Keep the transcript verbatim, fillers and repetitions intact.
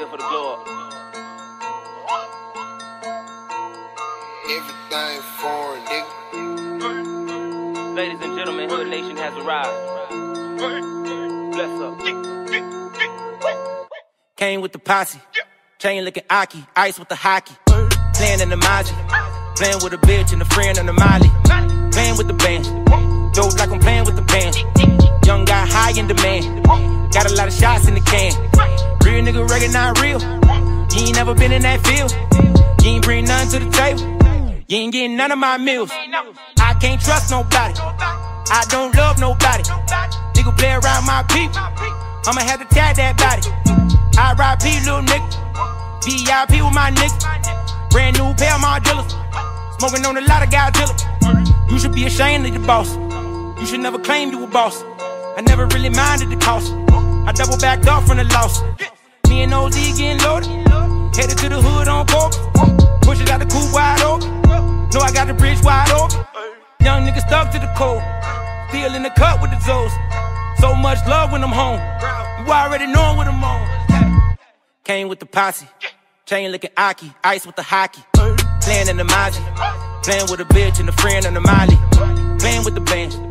here for the glow up. Everything foreign, nigga. Ladies and gentlemen, Hood Nation has arrived. Bless up. Came with the posse. Chain looking Aki. Ice with the hockey. Playing in the Maji. Playing with a bitch and a friend and a Molly. Playing with the band. Dope like I'm playing with the band. Young guy high in demand. Got a lot of shots in the can. Real nigga recognize real. You ain't never been in that field. You ain't bring nothing to the table. You ain't getting none of my meals. I can't trust nobody. I don't love nobody. Nigga play around my people. I'ma have to tag that body. R I P little nigga. V I P with my niggas. Brand new pair of my dealers. Smoking on a lot of guy dealers. You should be ashamed of your boss. You should never claim you a boss. I never really minded the cost. I double backed off from the loss. Me and O Z getting loaded. Headed to the hood on coke. Push it out the coupe wide open. Know I got the bridge wide open. Young niggas stuck to the code. Still in the cut with the Zos. So much love when I'm home. You already know what I'm on. Came with the posse. Chain looking Aki, ice with the hockey. Playing in the Maji. Playing with a bitch and a friend on the Molly. Playing with the band.